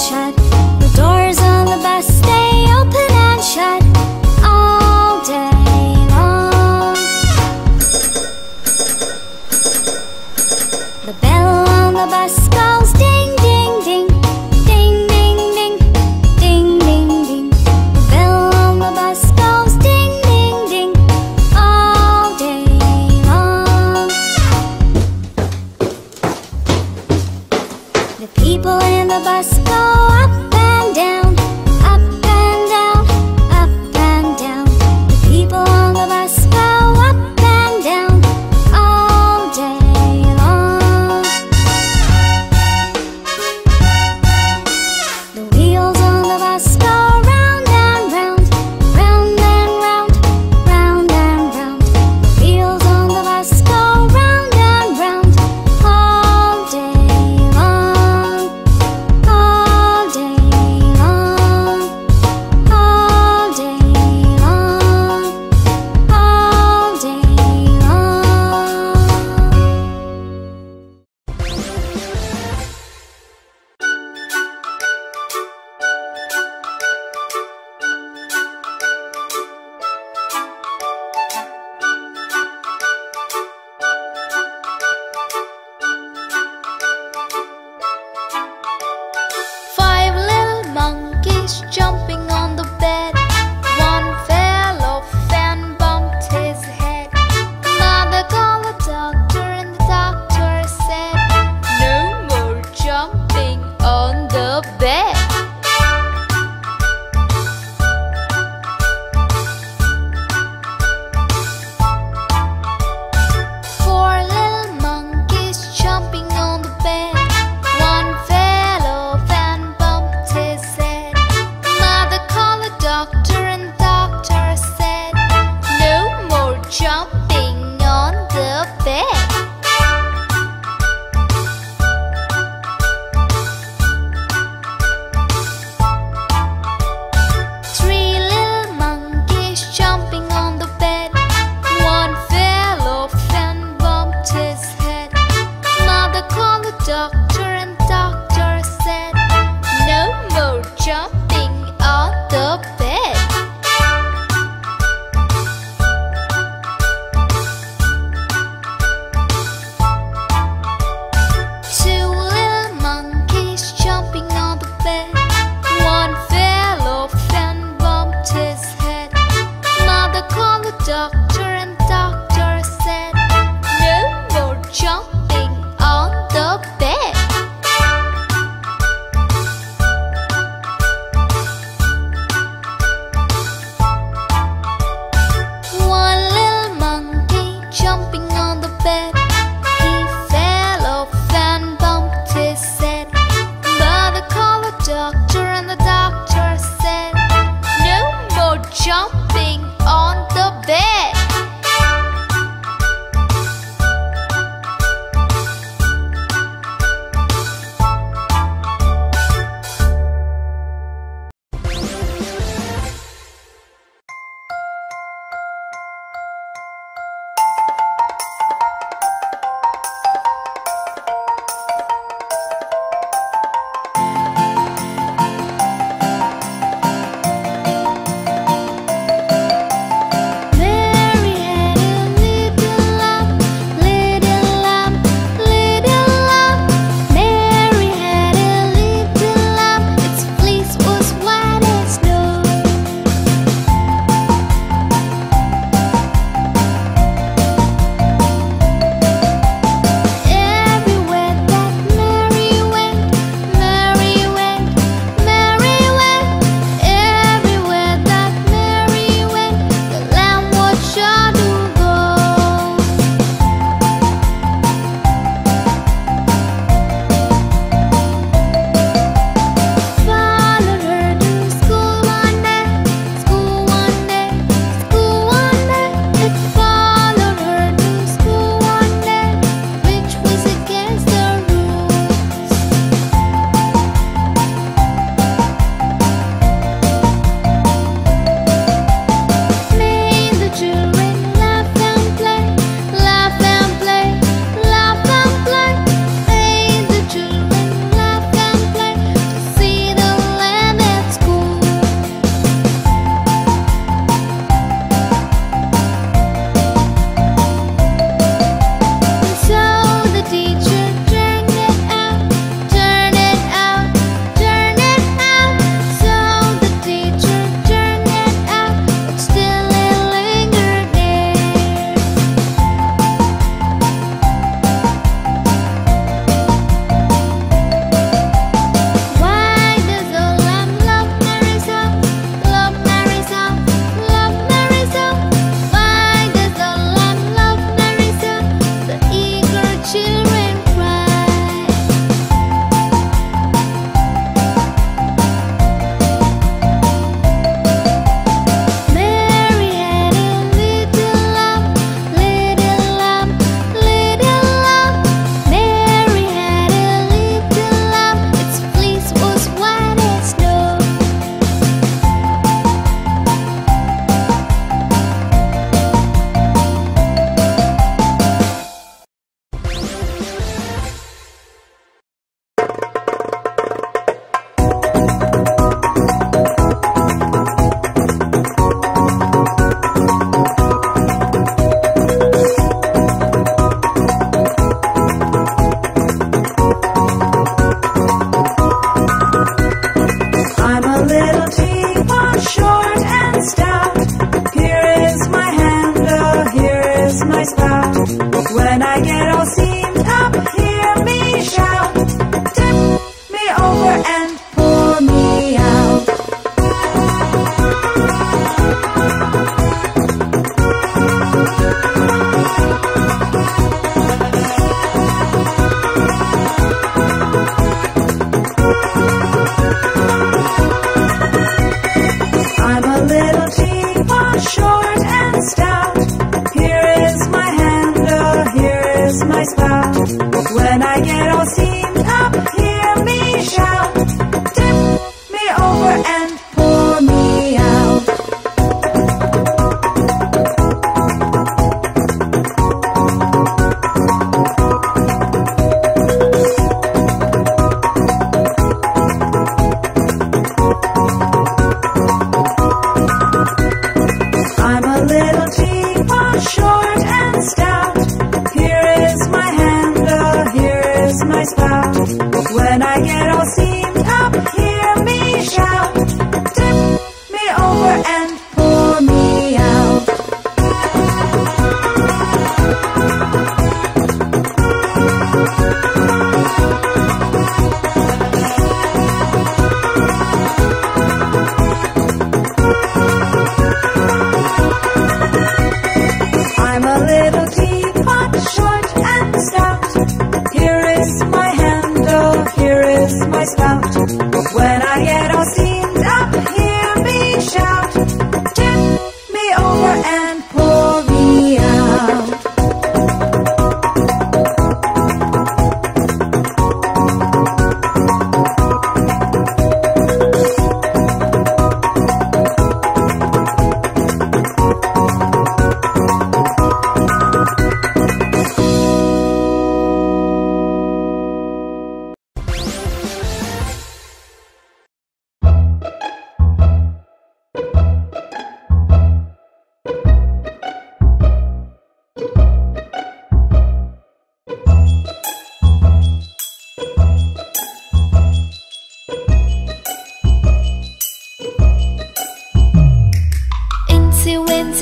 shut. The doors on the bus stay open and shut all day long. The bell on the bus goes ding ding ding, ding ding ding, ding ding ding. The bell on the bus goes ding ding ding all day long. The people in the bus go up and down.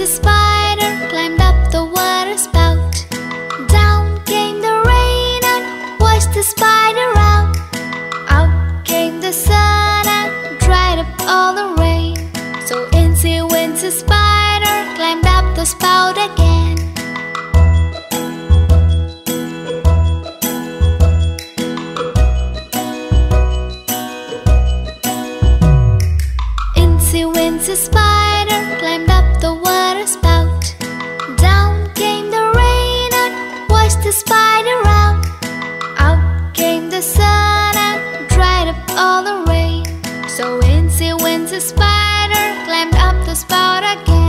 Once a spider climbed up the water spout. Down came the rain and washed the spider out. Out came the sun and dried up all the rain. So Incy Wincy Spider climbed up the spout again. Incy Wincy Spider climbed up the water spout. Down came the rain and washed the spider out. Out came the sun and dried up all the rain. So Incy Wincy Spider climbed up the spout again.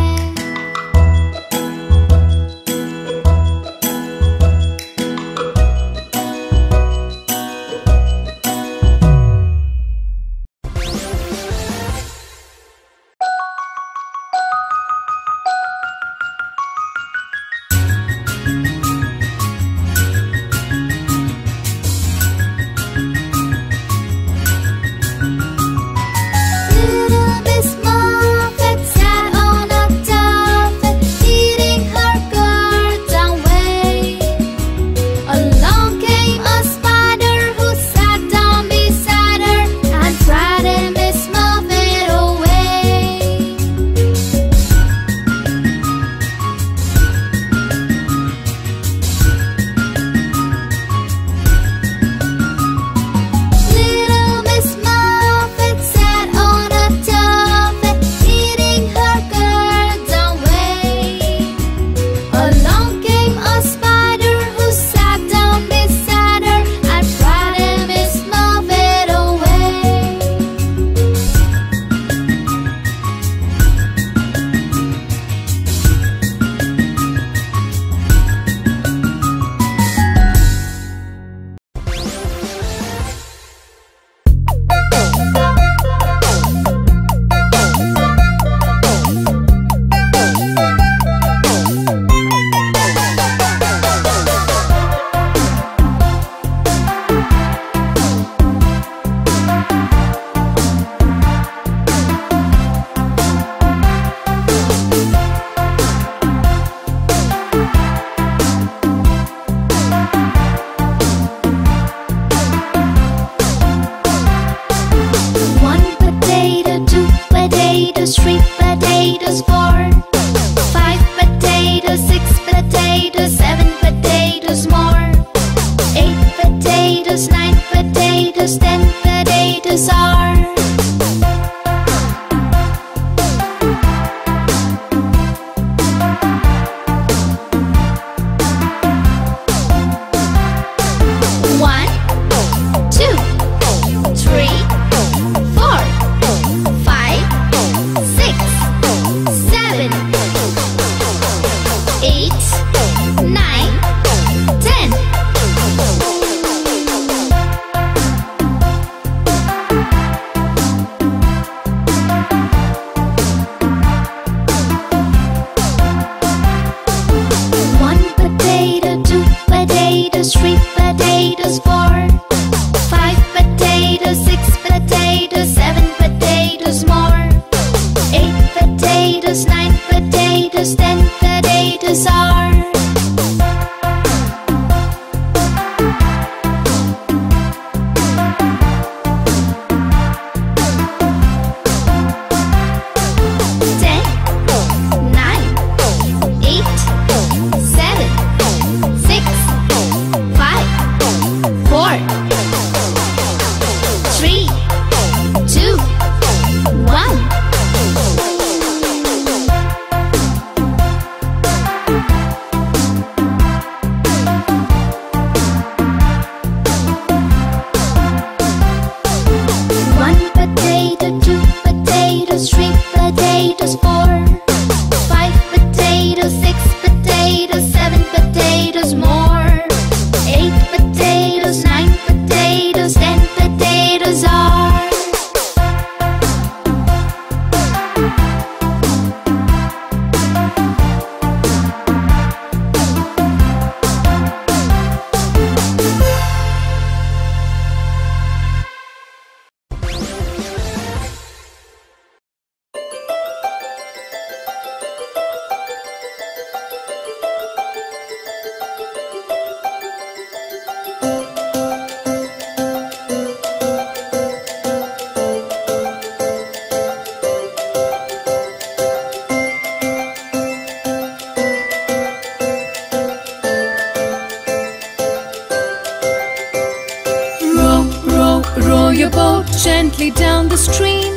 gently down the stream.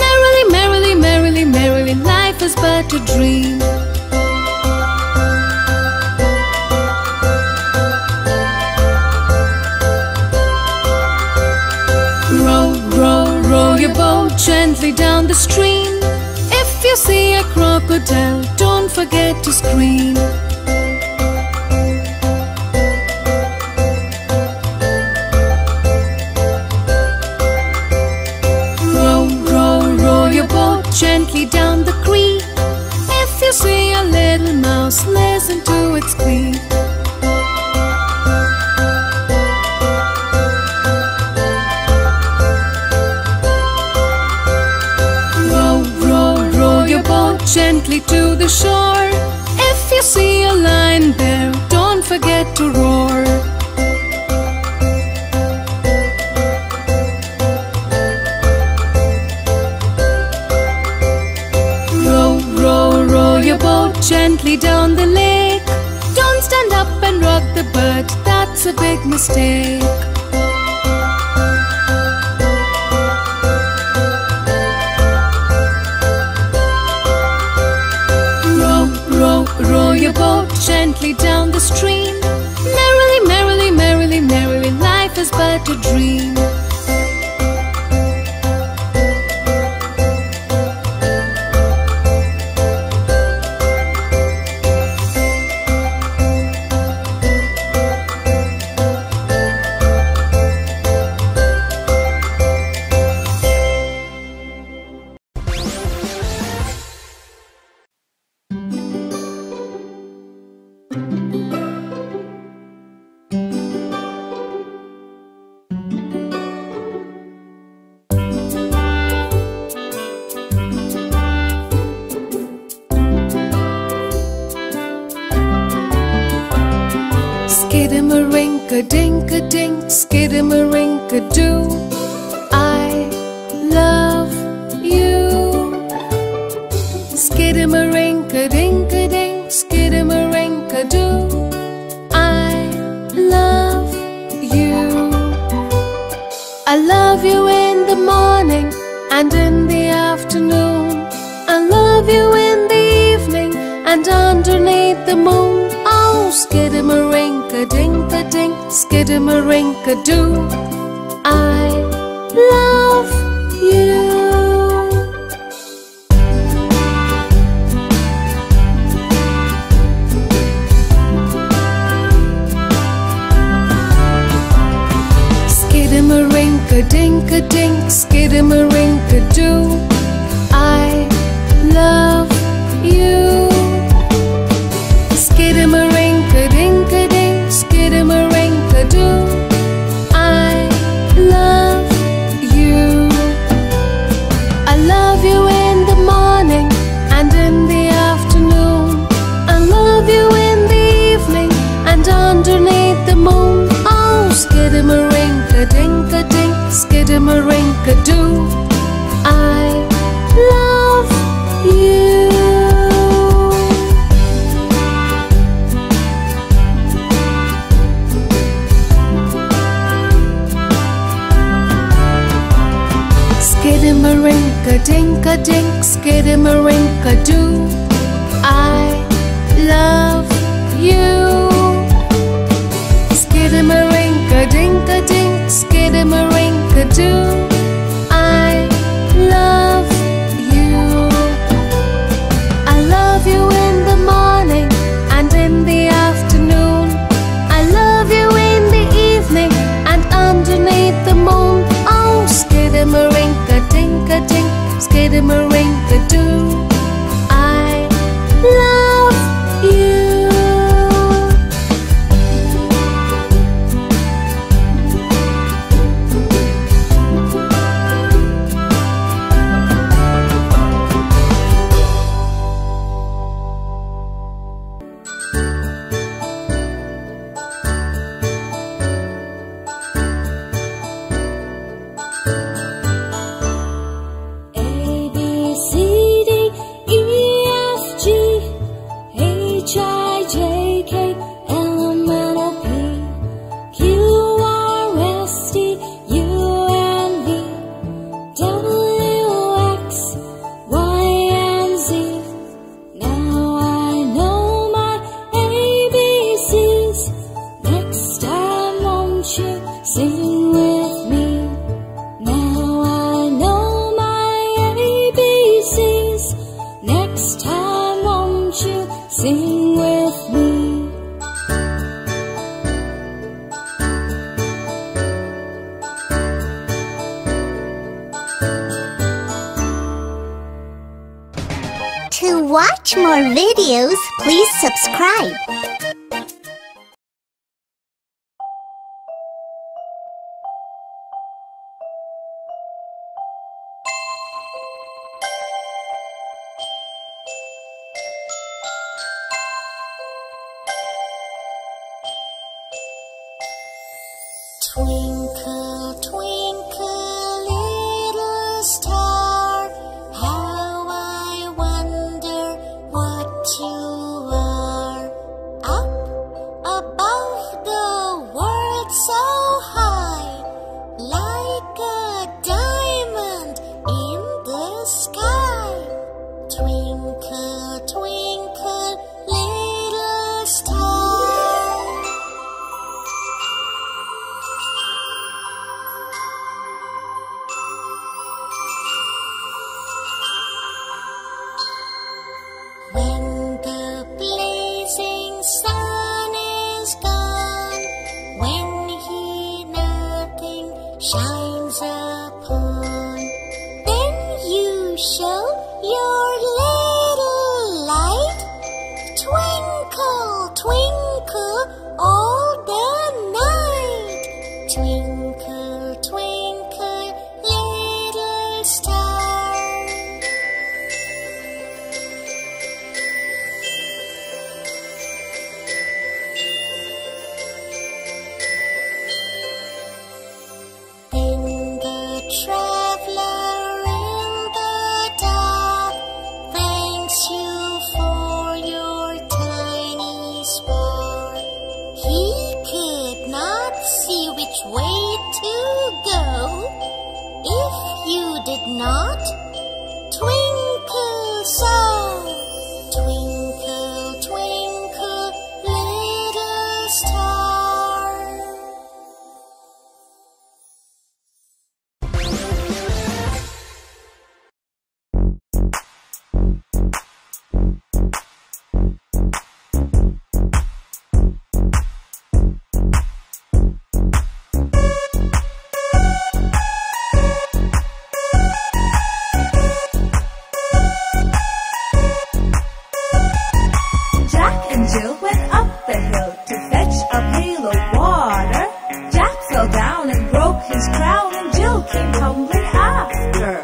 Merrily, merrily, merrily, merrily, life is but a dream. Row, row, row your boat gently down the stream. If you see a crocodile, don't forget to scream. Gently down the creek. If you see a little mouse, listen to its squeak. Row, row, row your boat gently to the shore. If you see a lion bear, don't forget to roar. Gently down the lake. Don't stand up and rock the boat, that's a big mistake. Row, row, row your boat gently down the stream. Merrily, merrily, merrily, merrily, life is but a dream. Skidamarinka-dink-a-dink, skidamarinka-doo, I love you. Skidamarinka-dink-a-dink, skidamarinka-doo, I love you. I love you in the morning and in the afternoon. I love you in the evening and underneath the moon. Oh, skidamarinka-dink-a-dink, skidamarinka-doo, I love you. Skidamarinka-dink-a-dink, skidamarinka-doo, I love you. Skidamarinka-dink-a-dink, skidamarinka-doo, I love you. I love you in the morning and in the afternoon. I love you in the evening and underneath the moon. Oh, skidamarinka-dink-a-dink, skidamarinka-doo, I love you. Skidamarinka-dink-a-dink, skidamarinka-doo, I love you. Skidamarinka-dink-a-dink, skidamarinka-doo, I love you. I love you in the morning and in the afternoon. I love you in the evening and underneath the moon. Oh, skidamarinka-dink-a-dink, skidamarinka-doo, I love you. watch more videos, please subscribe. Twinkle, twinkle, little star, how I wonder what you are. Up above the world so high, like a diamond in the sky. Twinkle, twinkle, little star. When the blazing sun is gone, when he nothing shines upon, then you show your little light. Twinkle, twinkle, all the night. Twinkle, twinkle, little star. Traveler in the dark, thanks you for your tiny spark. He could not see which way to go if you did not twinkle so. Twinkle, twinkle, little star. His crown, and Jill came tumbling after.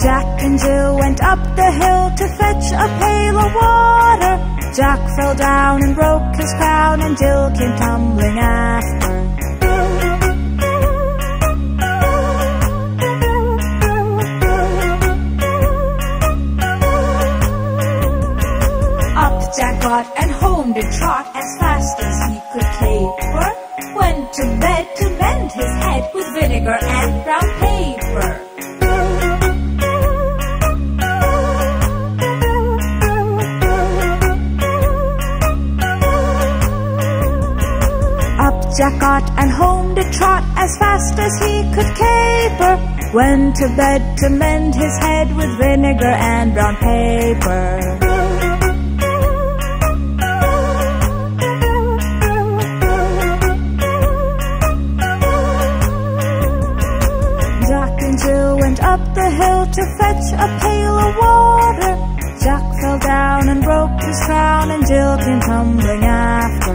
Jack and Jill went up the hill to fetch a pail of water. Jack fell down and broke his crown, and Jill came tumbling after. Jack got and home did trot as fast as he could caper. Went to bed to mend his head with vinegar and brown paper. Up Jack got and home did trot as fast as he could caper. Went to bed to mend his head with vinegar and brown paper. Up the hill to fetch a pail of water. Jack fell down and broke his crown, and Jill came tumbling after.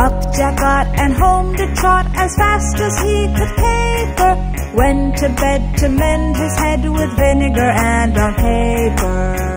Up Jack got and home did trot as fast as he could caper. Went to bed to mend his head with vinegar and brown paper.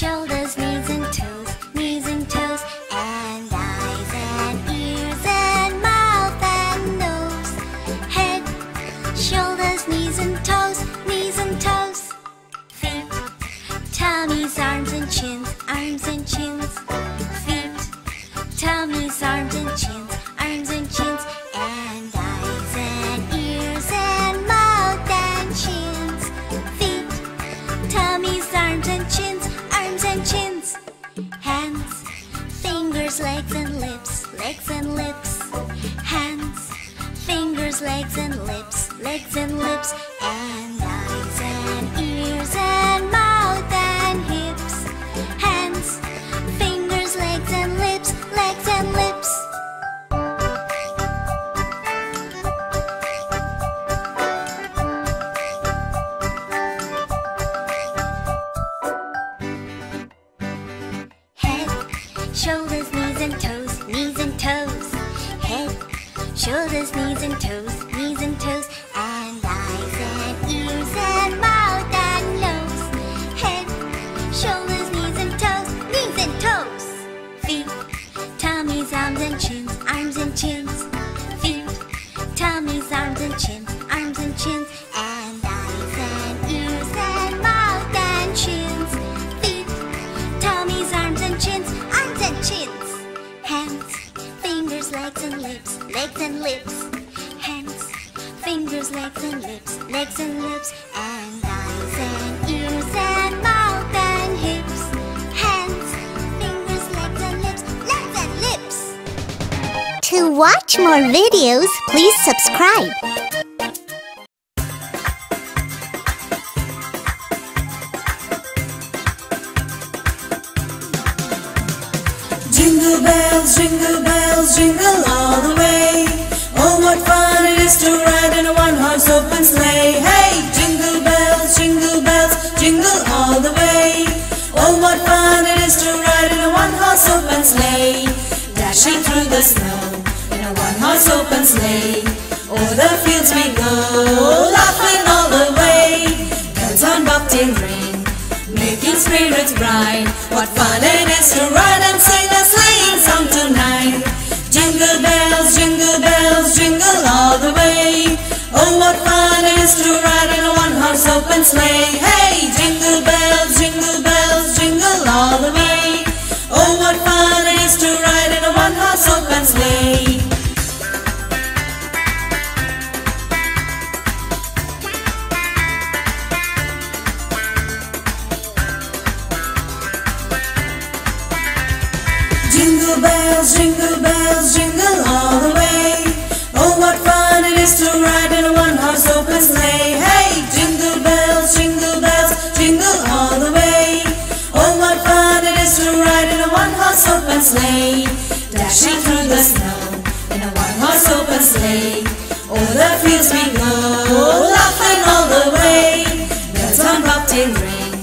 shoulders, knees and toes, and eyes and ears and mouth and nose, head, shoulders, knees and toes, feet, tummies, arms and chins, feet, tummies, arms and chins, and eyes and ears and mouth and chins, feet, tummies, arms and chins, hands, fingers, legs and lips, hands, fingers, legs and lips, and eyes and ears and mouth and hips, hands, fingers, legs and lips. Shoulders, knees and toes, head, shoulders, knees and toes, and eyes and ears and mouth and nose, head, shoulders, knees and toes, feet, tummies, arms and chins, feet, tummies, arms and chins, and eyes and ears and mouth and chins, feet, tummies, arms and chins, hands, fingers, legs and lips, hands, fingers, legs and lips, and eyes and ears and mouth and hips, hands, fingers, legs and lips. To watch more videos, please subscribe. Jingle bells, jingle all the way. Oh, what fun it is to ride in a one-horse open sleigh. Hey! Jingle bells, jingle all the way. Oh, what fun it is to ride in a one-horse open sleigh. Dashing through the snow in a one-horse open sleigh. Over the fields we go, laughing all the way. Bells on bobtail ring, making spirits bright. What fun it is to ride and sing a sleighing song tonight. Jingle bells, jingle all the way. Oh, what fun it is to ride in a one-horse open sleigh. Hey! Jingle bells, jingle all the way. Oh, what fun it is to ride in a one-horse open sleigh. Jingle bells, jingle all the way. Oh, what fun it is to ride in a one-horse open sleigh. Hey! Jingle bells, jingle all the way. Oh, what fun it is to ride in a one-horse open sleigh. Dashing through the snow in a one-horse open sleigh. Over the fields we go, laughing all the way. Bells on bobtail ring,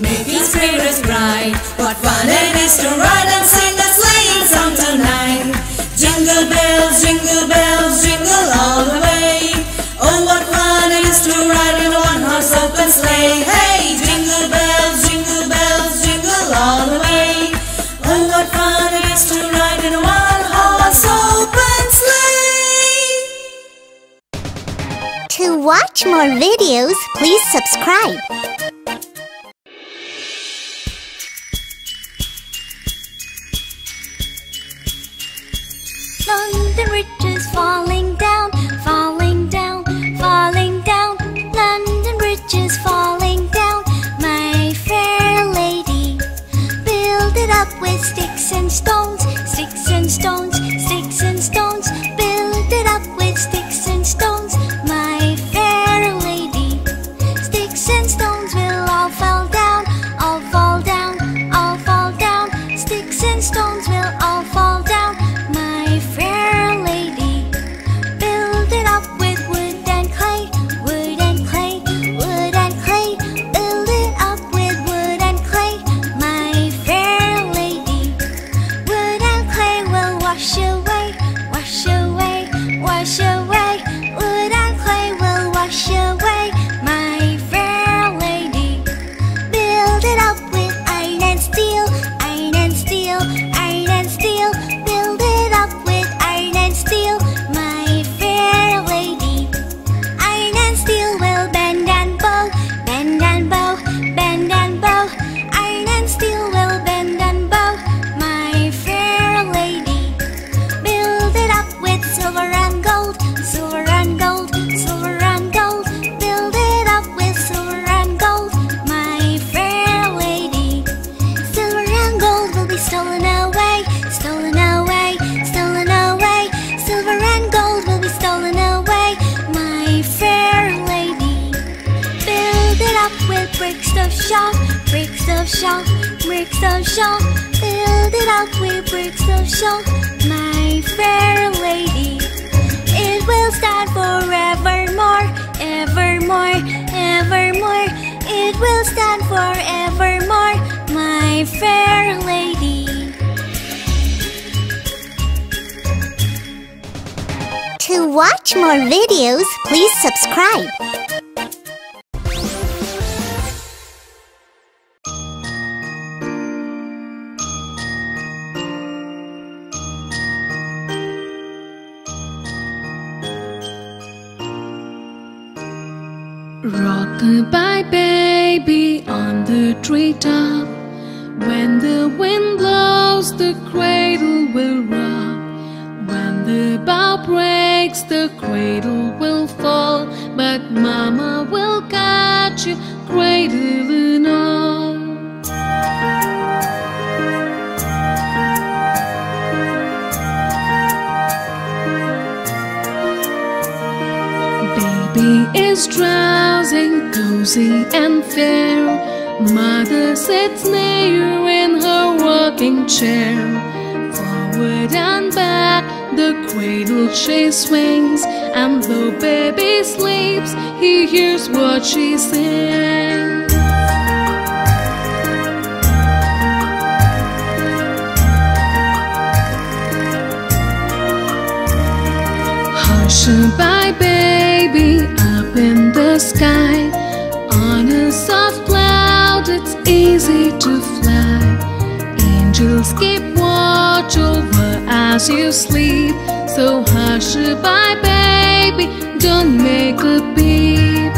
making spirits bright. What fun it is to ride and sing a sleighing song tonight. Jingle bells, jingle all the way. Oh, what fun it is to ride in a one-horse open sleigh. Hey! Jingle bells, jingle all the way. Oh, what fun it is to ride in a one-horse open sleigh. To watch more videos, please subscribe. London Bridge is falling down, falling down, falling down. London Bridge is falling down, my fair lady. Build it up with sticks and stones, sticks and stones, sticks and stones. Build it up with sticks and stones, my fair lady. Sticks and stones will bricks of salt, build it up with bricks of salt, my fair lady. It will stand forevermore, evermore, evermore. It will stand forevermore, my fair lady. To watch more videos, please subscribe. Rock goodbye, baby, on the treetop. When the wind blows, the cradle will rock. When the bough breaks, the cradle will fall. But mama will catch you, cradle and all. Baby is drowsing, cozy and fair. Mother sits near in her rocking chair. Forward and back, the cradle she swings. And though baby sleeps, he hears what she sings. Hush-a-bye, baby, up in the sky. On a soft cloud, it's easy to fly. Angels keep watch over as you sleep. So hush-a-bye, baby, don't make a peep.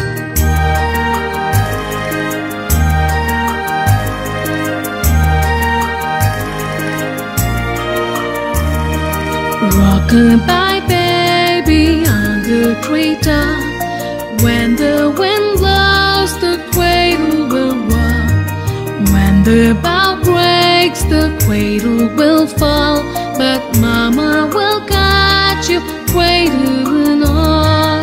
Rock-a-bye, baby, on the treetop. When the wind blows, the cradle will rock. When the bough breaks, the cradle will fall. But mama will catch you, cradle and all.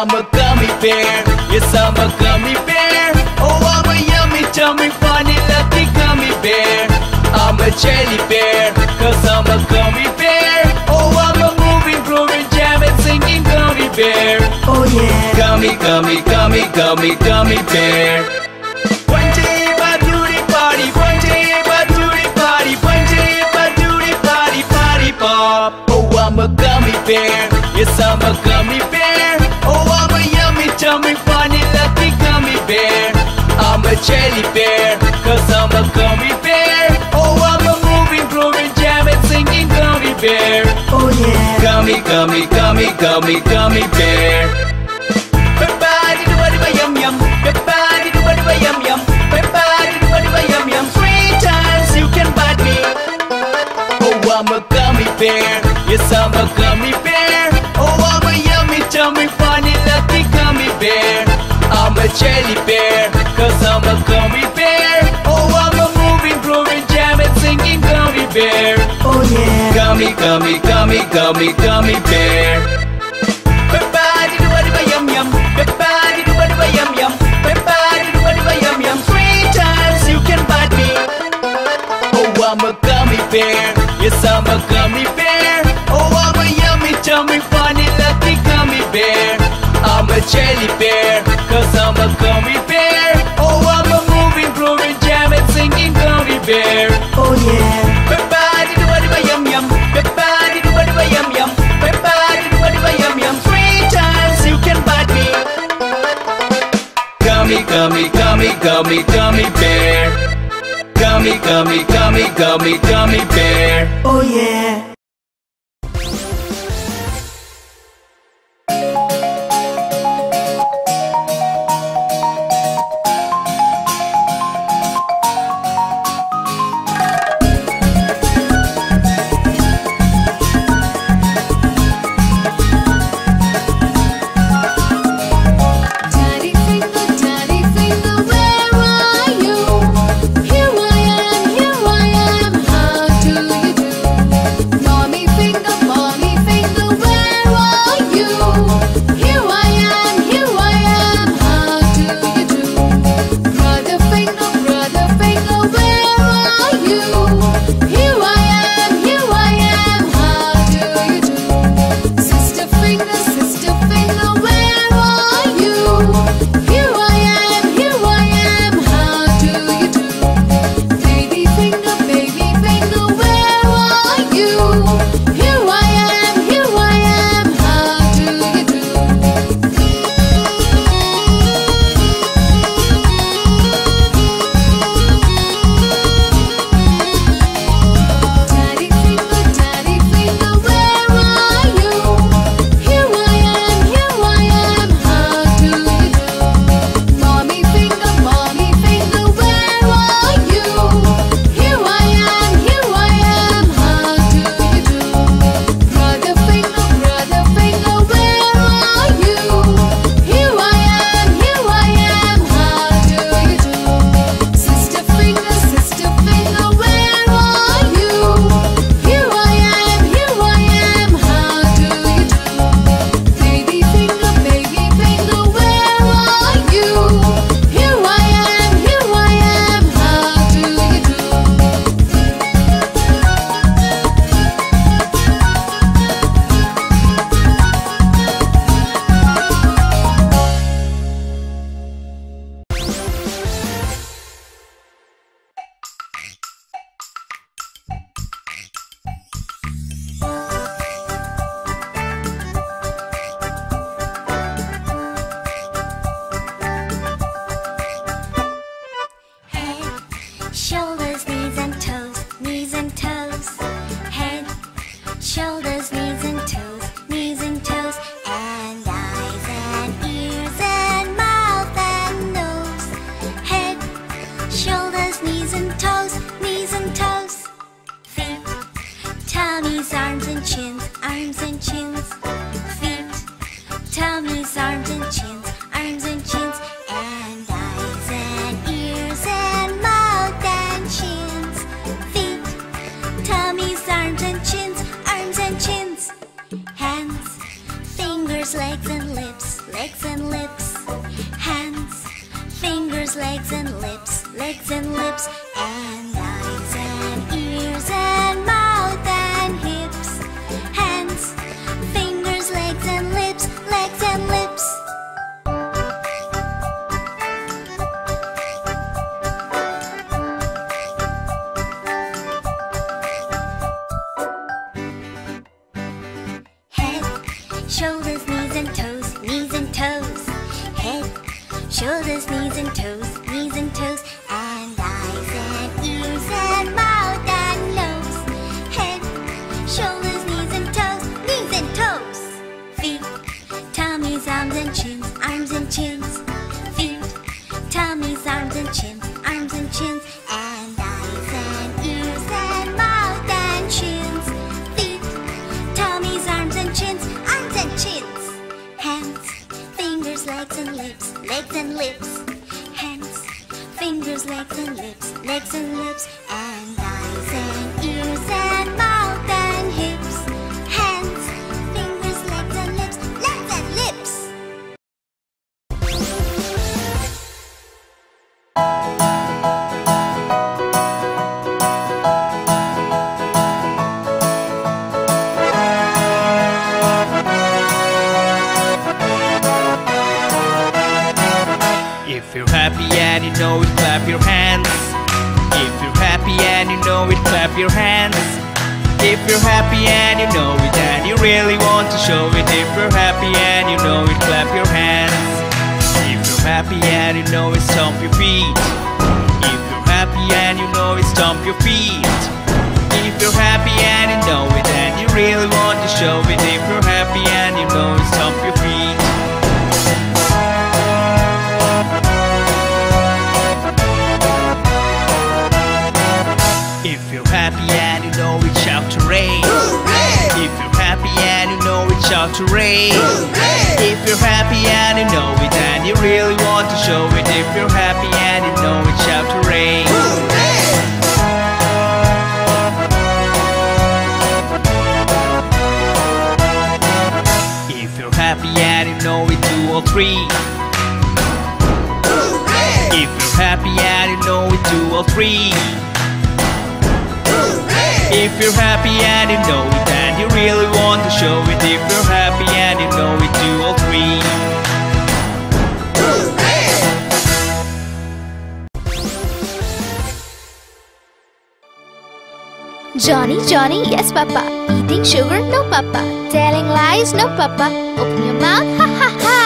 I'm a gummy bear, yes I'm a gummy bear. Oh, I'm a yummy, chummy, funny, lucky gummy bear. I'm a jelly bear, cause I'm a gummy bear. Oh, I'm a moving, grooving, jamming, singing gummy bear. Oh yeah, gummy, gummy, gummy, gummy, gummy bear. One day my beauty party, one day my beauty party, one day my beauty party, party pop. Oh, I'm a gummy bear, yes I'm a gummy bear. Chummy, funny, lucky gummy bear. I'm a jelly bear, cause I'm a gummy bear. Oh, I'm a moving, grooving, jamming, singing gummy bear. Oh yeah, gummy, gummy, gummy, gummy, gummy bear. Peppa-di do ba di ba yum yum, Peppa-di do ba di ba yum yum, Peppa-di do ba di ba yum yum. 3 times you can bite me. Oh, I'm a gummy bear, yes I'm a gummy bear. Oh, I'm a yummy, chummy, funny, lucky gummy bear. I'm a jelly bear, cause I'm a gummy bear. Oh, I'm a moving, grooving, jamming, singing gummy bear. Oh yeah, gummy, gummy, gummy, gummy, gummy bear. Peppa-di-do-ba-di-ba yum yum, Peppa-di-do-ba-di-ba yum yum, Peppa-di-do-ba-di-ba yum yum. 3 times you can bite me. Oh, I'm a gummy bear, yes I'm a gummy bear. Oh, I'm a yummy, chummy, funny, lucky gummy bear. I'm a jelly bear, cause I'm a gummy bear. Oh, I'm a moving, grooving, jamming, singing gummy bear. Oh yeah, Peppa-di-do-ba-di-ba yum yum, Peppa-di-do-ba-di-ba yum yum, Peppa-di-do-ba-di-ba yum yum. 3 times you can bite me. Gummy, gummy, gummy, gummy, gummy bear. Gummy, gummy, gummy, gummy, gummy bear. Oh yeah. shoulders, knees and toes, and eyes and ears and mouth and nose, head, shoulders, knees and toes, feet, tummies, arms and chins, feet, tummies, arms and chins, and eyes and ears and mouth and chins, feet, tummies, arms and chins, hands, fingers, legs and lips, hands, fingers, legs and lips, and eyes and ears and mouth and hips, hands, fingers, legs and lips. Shoulders, knees and toes, head, shoulders, knees and toes, and eyes and ears and mouth and nose, head, shoulders, knees and toes, feet, tummies, arms and chins, feet, tummies, arms and chins, and eyes and ears and mouth and chins, feet, tummies, arms and chins, hands, fingers, legs and lips, hands, fingers, legs and lips, and eyes and ears and mouth and hips, hands, fingers, legs and lips. If you're happy and you know it, clap your hands. If you're happy and you know it, clap your hands. If you're happy and you know it, and you really want to show it. If you're happy and you know it, clap your hands. If you're happy and you know it, stomp your feet. If you're happy and you know it, stomp your feet. If you're happy and you know it, and you really want to show it. If you're happy and you know it, stomp your feet. If you're happy and you know it, shout to rain. If you're happy and you know it, shout to rain. If you're happy and you know it, and you really want to show it. If you're happy and you know it, shout to rain. If you're happy and you know it, do all three. If you're happy and you know it, do all three. If you're happy and you know it, and you really want to show it. If you're happy and you know it, do all three. Johnny, Johnny, yes papa. Eating sugar, no papa. Telling lies, no papa. Open your mouth, ha ha ha.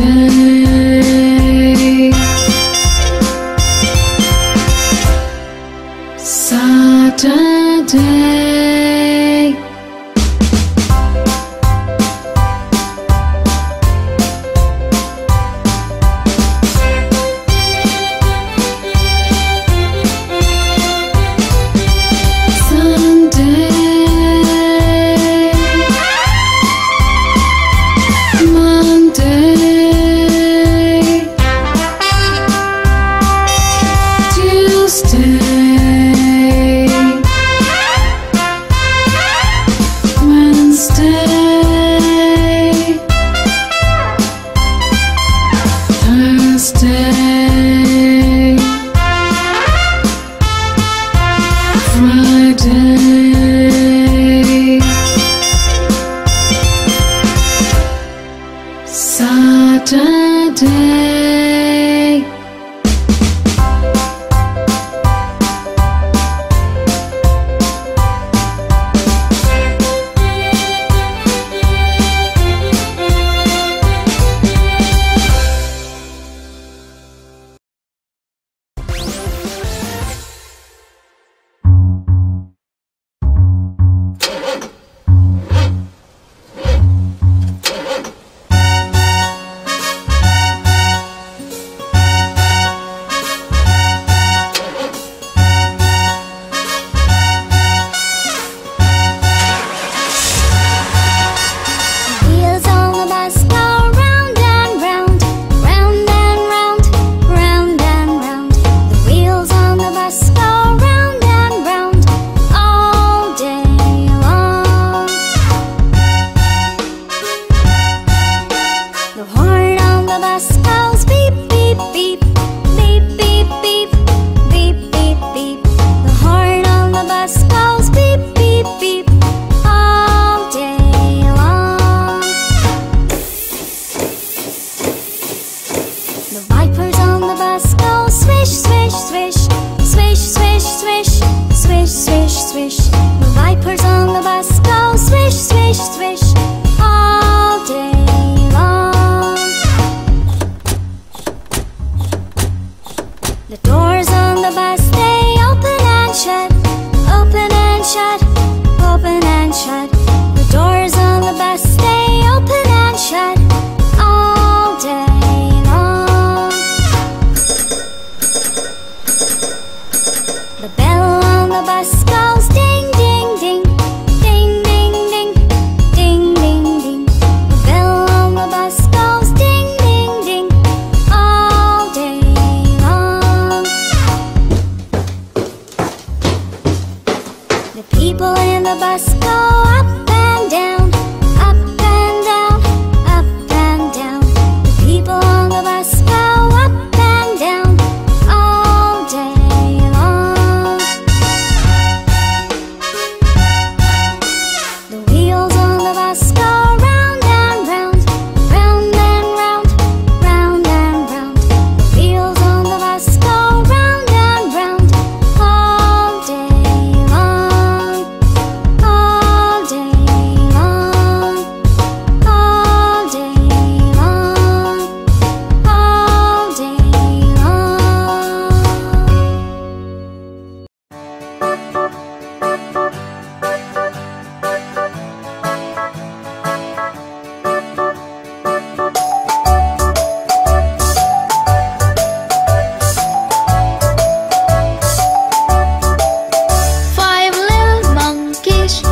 day. Saturday, Friday, Saturday,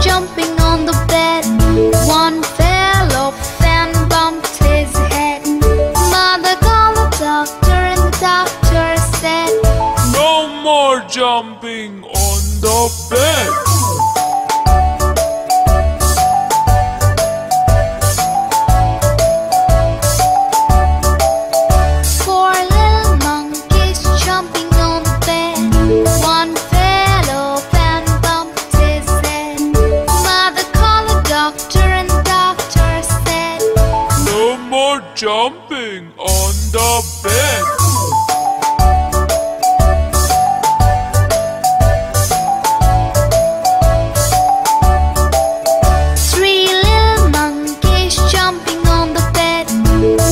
jumping on the bed. Four little monkeys jumping on the bed. One fell off and bumped his head. Mother called the doctor and the doctor said, no more jumping on the bed.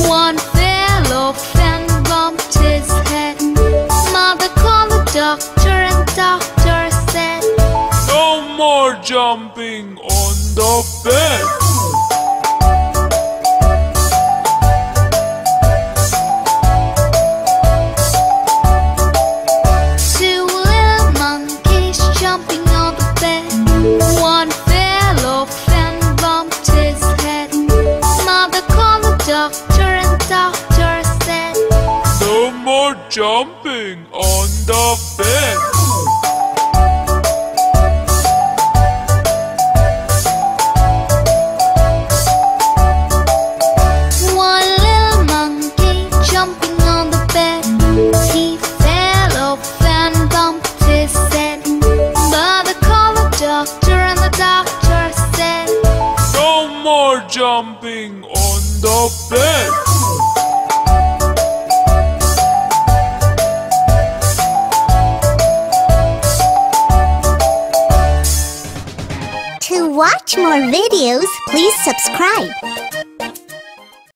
One fell jumping on the bed. Two little monkeys jumping on the bed. One fell off and bumped his head. Mother called the doctor and doctor said, "No more jumping on the bed." Jumping on the bed. To watch more videos, please subscribe.